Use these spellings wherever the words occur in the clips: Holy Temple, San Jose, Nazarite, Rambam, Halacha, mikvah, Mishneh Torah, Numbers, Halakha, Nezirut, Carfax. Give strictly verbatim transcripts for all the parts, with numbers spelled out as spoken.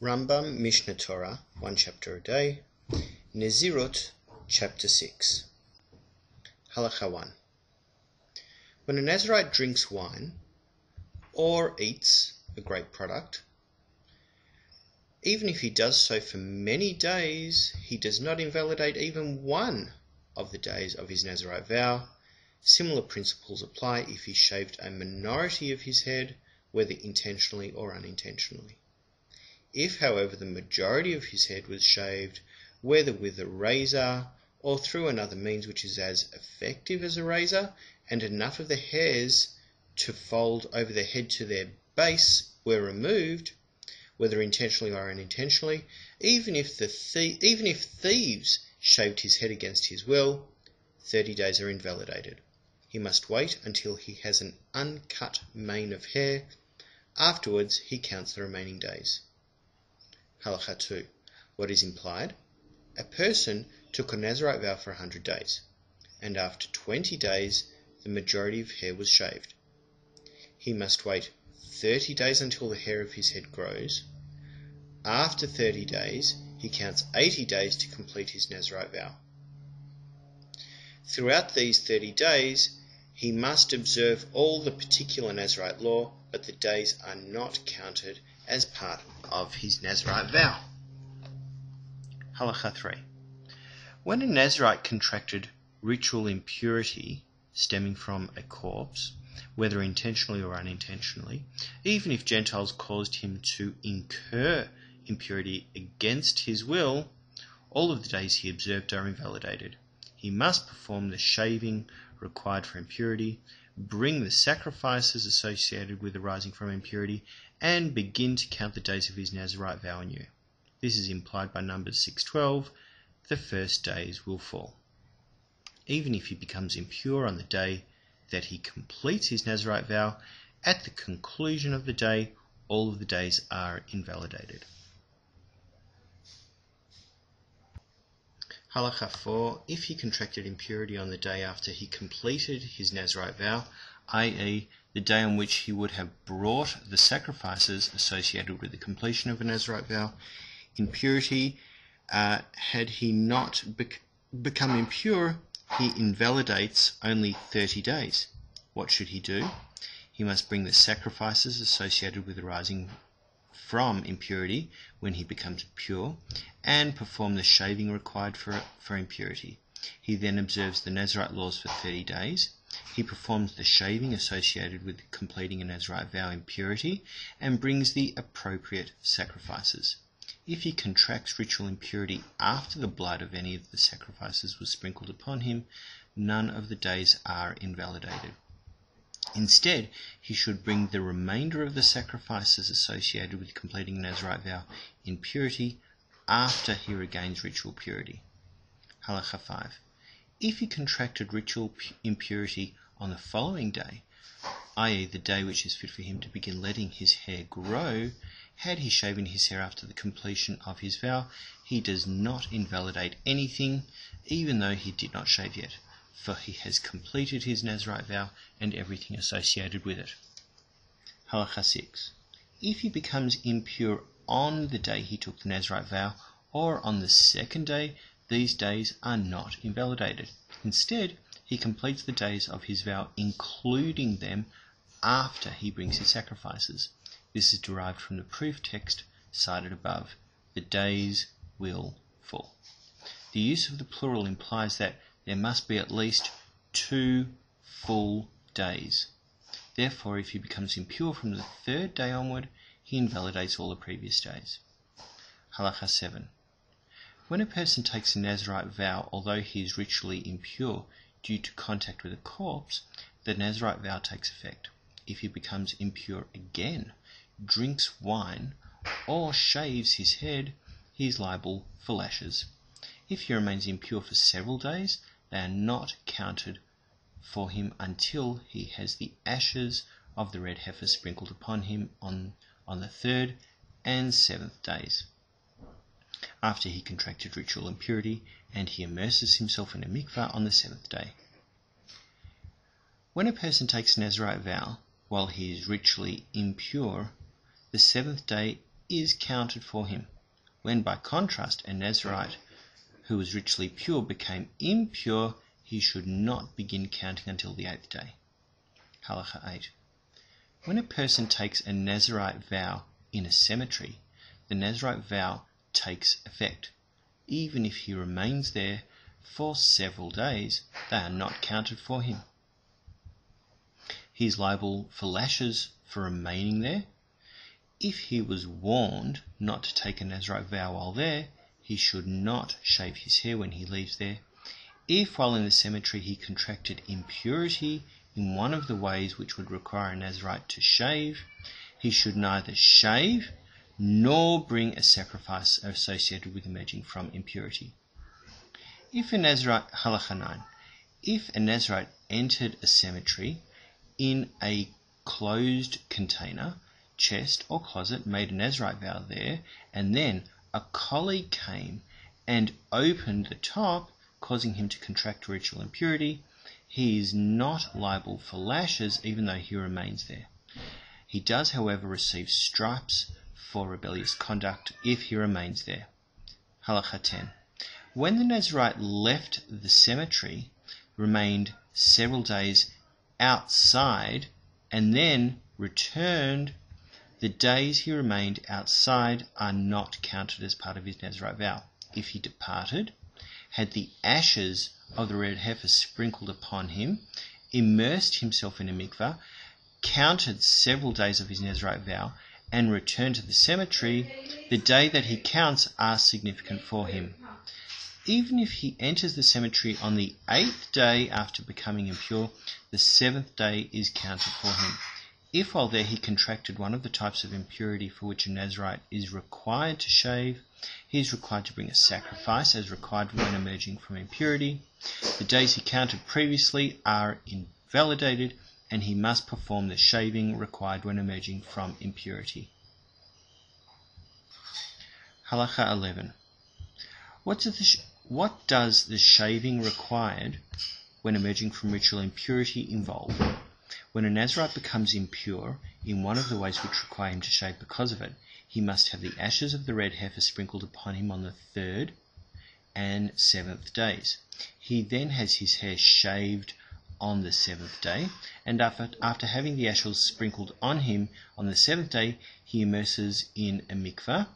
Rambam, Mishneh Torah, one chapter a day. Nezirut, chapter six. Halakha one. When a Nazarite drinks wine or eats a grape product, even if he does so for many days, he does not invalidate even one of the days of his Nazarite vow. Similar principles apply if he shaved a minority of his head, whether intentionally or unintentionally. If, however, the majority of his head was shaved, whether with a razor or through another means which is as effective as a razor, and enough of the hairs to fold over the head to their base were removed, whether intentionally or unintentionally, even if the thie- even if thieves shaved his head against his will, thirty days are invalidated. He must wait until he has an uncut mane of hair. Afterwards, he counts the remaining days. Halakha two. What is implied? A person took a Nazarite vow for one hundred days, and after twenty days, the majority of hair was shaved. He must wait thirty days until the hair of his head grows. After thirty days, he counts eighty days to complete his Nazarite vow. Throughout these thirty days, he must observe all the particular Nazarite law, but the days are not counted as part of his Nazarite vow. Halakha three. When a Nazarite contracted ritual impurity stemming from a corpse, whether intentionally or unintentionally, even if Gentiles caused him to incur impurity against his will, all of the days he observed are invalidated. He must perform the shaving required for impurity, bring the sacrifices associated with arising from impurity, and begin to count the days of his Nazarite vow anew. This is implied by Numbers six twelve, the first days will fall. Even if he becomes impure on the day that he completes his Nazarite vow, at the conclusion of the day, all of the days are invalidated. Halakha four. If he contracted impurity on the day after he completed his Nazarite vow, that is the day on which he would have brought the sacrifices associated with the completion of a Nazarite vow, impurity, uh, had he not bec become impure, he invalidates only thirty days. What should he do? He must bring the sacrifices associated with arising from impurity when he becomes pure, and perform the shaving required for, for impurity. He then observes the Nazarite laws for thirty days. He performs the shaving associated with completing a Nazarite vow impurity, and brings the appropriate sacrifices. If he contracts ritual impurity after the blood of any of the sacrifices was sprinkled upon him, none of the days are invalidated. Instead, he should bring the remainder of the sacrifices associated with completing Nazarite vow in purity after he regains ritual purity. Halakha five. If he contracted ritual impurity on the following day, that is the day which is fit for him to begin letting his hair grow, had he shaven his hair after the completion of his vow, he does not invalidate anything, even though he did not shave yet, for he has completed his Nazarite vow and everything associated with it. Halakha six. If he becomes impure on the day he took the Nazarite vow, or on the second day, these days are not invalidated. Instead, he completes the days of his vow, including them after he brings his sacrifices. This is derived from the proof text cited above. The days will fall. The use of the plural implies that there must be at least two full days. Therefore, if he becomes impure from the third day onward, he invalidates all the previous days. Halakha seven. When a person takes a Nazarite vow, although he is ritually impure due to contact with a corpse, the Nazarite vow takes effect. If he becomes impure again, drinks wine, or shaves his head, he is liable for lashes. If he remains impure for several days, they are not counted for him until he has the ashes of the red heifer sprinkled upon him on, on the third and seventh days. After he contracted ritual impurity, and he immerses himself in a mikvah on the seventh day. When a person takes a Nazarite vow while he is ritually impure, the seventh day is counted for him. When by contrast a Nazarite who was ritually pure became impure, he should not begin counting until the eighth day. Halacha eight. When a person takes a Nazarite vow in a cemetery, the Nazarite vow takes effect. Even if he remains there for several days, they are not counted for him. He is liable for lashes for remaining there. If he was warned not to take a Nazarite vow while there, he should not shave his hair when he leaves there. If while in the cemetery he contracted impurity in one of the ways which would require a Nazarite to shave, he should neither shave nor bring a sacrifice associated with emerging from impurity. If a Nazarite, halacha nine, if a Nazarite entered a cemetery in a closed container, chest or closet, made a Nazarite vow there, and then a colleague came and opened the top, causing him to contract ritual impurity, he is not liable for lashes even though he remains there. He does, however, receive stripes for rebellious conduct if he remains there. Halacha ten. When the Nazarite left the cemetery, remained several days outside, and then returned, the days he remained outside are not counted as part of his Nazarite vow. If he departed, had the ashes of the red heifer sprinkled upon him, immersed himself in a mikvah, counted several days of his Nazarite vow, and returned to the cemetery, the day that he counts are significant for him. Even if he enters the cemetery on the eighth day after becoming impure, the seventh day is counted for him. If while there he contracted one of the types of impurity for which a Nazarite is required to shave, he is required to bring a sacrifice as required when emerging from impurity. The days he counted previously are invalidated, and he must perform the shaving required when emerging from impurity. Halacha eleven. What does the, sh what does the shaving required when emerging from ritual impurity involve? When a Nazarite becomes impure in one of the ways which require him to shave because of it, he must have the ashes of the red heifer sprinkled upon him on the third and seventh days. He then has his hair shaved on the seventh day, and after, after having the ashes sprinkled on him on the seventh day, he immerses in a mikvah,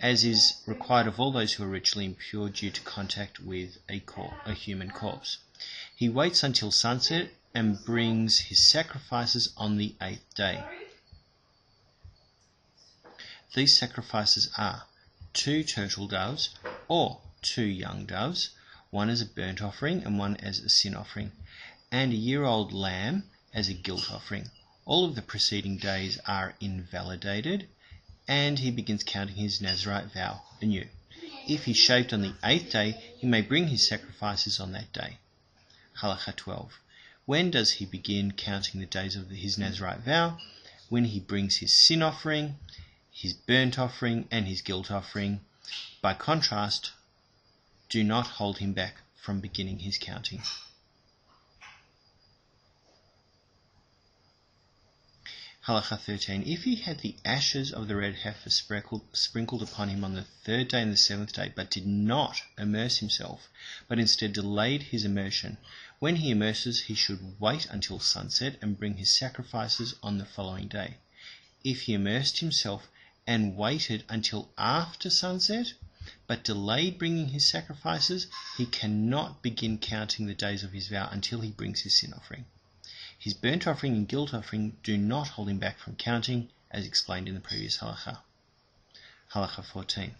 as is required of all those who are ritually impure due to contact with a, cor a human corpse. He waits until sunset and brings his sacrifices on the eighth day. These sacrifices are two turtle doves or two young doves, one as a burnt offering and one as a sin offering, and a year-old lamb as a guilt offering. All of the preceding days are invalidated, and he begins counting his Nazarite vow anew. If he shaved on the eighth day, he may bring his sacrifices on that day. Halacha twelve. When does he begin counting the days of his Nazarite vow? When he brings his sin offering, his burnt offering, and his guilt offering. By contrast, do not hold him back from beginning his counting. Halacha thirteen. If he had the ashes of the red heifer sprinkled upon him on the third day and the seventh day, but did not immerse himself, but instead delayed his immersion, when he immerses, he should wait until sunset and bring his sacrifices on the following day. If he immersed himself and waited until after sunset, but delayed bringing his sacrifices, he cannot begin counting the days of his vow until he brings his sin offering. His burnt offering and guilt offering do not hold him back from counting, as explained in the previous halacha. Halacha fourteen.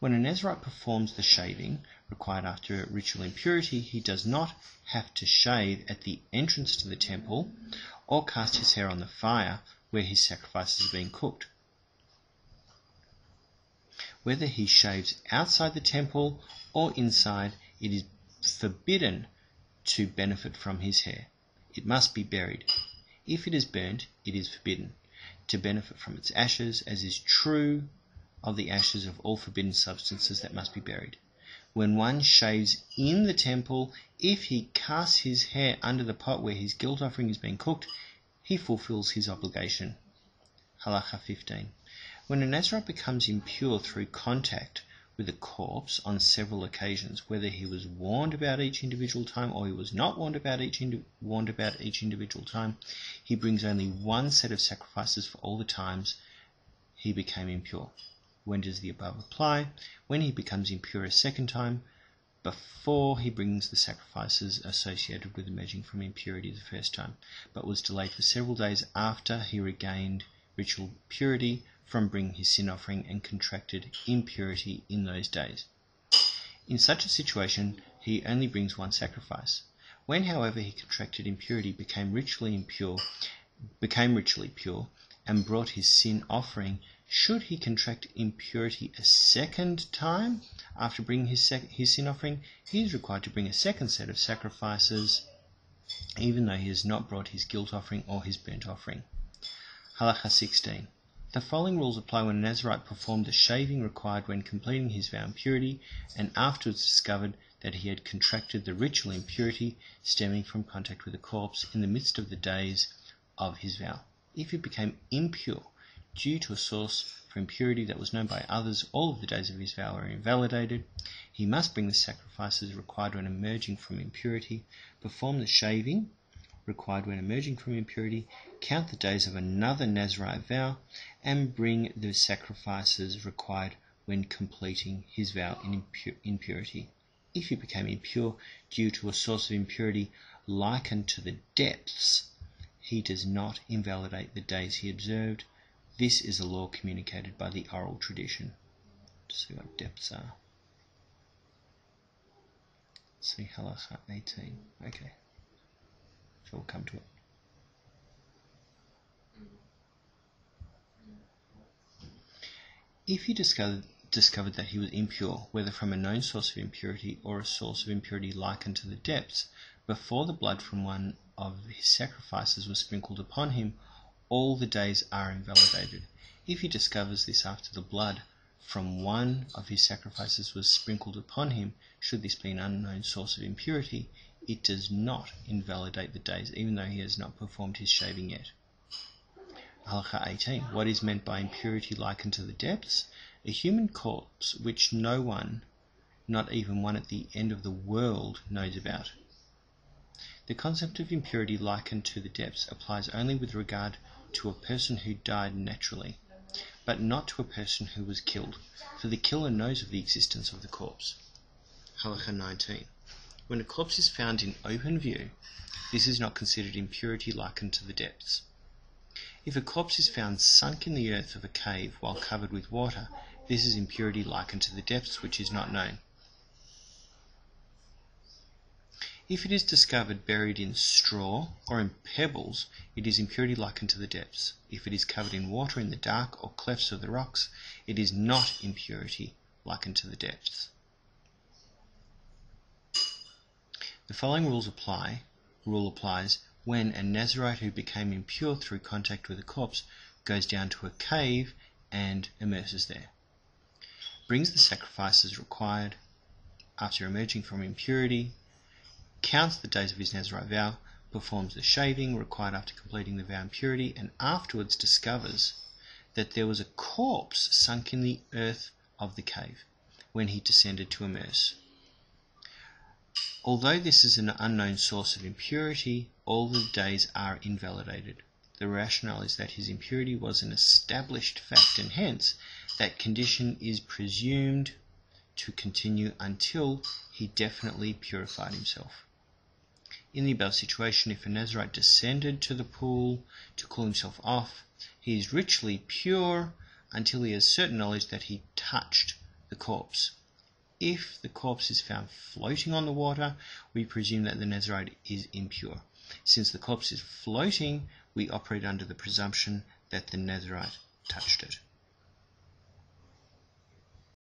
When a Nazarite performs the shaving required after ritual impurity, he does not have to shave at the entrance to the temple or cast his hair on the fire where his sacrifices are being cooked. Whether he shaves outside the temple or inside, it is forbidden to benefit from his hair. It must be buried. If it is burnt, it is forbidden to benefit from its ashes, as is true of the ashes of all forbidden substances that must be buried. When one shaves in the temple, if he casts his hair under the pot where his guilt offering is being cooked, he fulfills his obligation. Halacha fifteen. When a Nazarite becomes impure through contact with a corpse on several occasions, whether he was warned about each individual time or he was not warned about each indi warned about each individual time, he brings only one set of sacrifices for all the times he became impure. When does the above apply? When he becomes impure a second time, before he brings the sacrifices associated with emerging from impurity the first time, but was delayed for several days after he regained ritual purity from bringing his sin offering and contracted impurity in those days. In such a situation, he only brings one sacrifice. When, however, he contracted impurity, became ritually impure, became ritually pure, and brought his sin offering, should he contract impurity a second time after bringing his, sec his sin offering, he is required to bring a second set of sacrifices, even though he has not brought his guilt offering or his burnt offering. Halacha sixteen. The following rules apply when a Nazarite performed the shaving required when completing his vow impurity and afterwards discovered that he had contracted the ritual impurity stemming from contact with a corpse in the midst of the days of his vow. If he became impure due to a source for impurity that was known by others, all of the days of his vow are invalidated. He must bring the sacrifices required when emerging from impurity, perform the shaving required when emerging from impurity, count the days of another Nazarite vow, and bring the sacrifices required when completing his vow in impu impurity. If he became impure due to a source of impurity likened to the depths, he does not invalidate the days he observed. This is a law communicated by the oral tradition. Let's see what depths are. Let's see, halacha eighteen. Okay. So we'll come to it. If he discovered, discovered that he was impure, whether from a known source of impurity or a source of impurity likened to the depths, before the blood from one of his sacrifices was sprinkled upon him, all the days are invalidated. If he discovers this after the blood from one of his sacrifices was sprinkled upon him, should this be an unknown source of impurity, it does not invalidate the days, even though he has not performed his shaving yet. Halacha eighteen. What is meant by impurity likened to the depths? A human corpse which no one, not even one at the end of the world, knows about. The concept of impurity likened to the depths applies only with regard to a person who died naturally, but not to a person who was killed, for the killer knows of the existence of the corpse. Halacha nineteen. When a corpse is found in open view, this is not considered impurity likened to the depths. If a corpse is found sunk in the earth of a cave while covered with water, this is impurity likened to the depths, which is not known. If it is discovered buried in straw or in pebbles, it is impurity likened to the depths. If it is covered in water in the dark or clefts of the rocks, it is not impurity likened to the depths. The following rules apply, rule applies when a Nazarite who became impure through contact with a corpse goes down to a cave and immerses there. Brings the sacrifices required after emerging from impurity, counts the days of his Nazarite vow, performs the shaving required after completing the vow impurity, and afterwards discovers that there was a corpse sunk in the earth of the cave when he descended to immerse. Although this is an unknown source of impurity, all the days are invalidated. The rationale is that his impurity was an established fact and hence that condition is presumed to continue until he definitely purified himself. In the above situation, if a Nazarite descended to the pool to cool himself off, he is ritually pure until he has certain knowledge that he touched the corpse. If the corpse is found floating on the water, we presume that the Nazarite is impure. Since the corpse is floating, we operate under the presumption that the Nazarite touched it.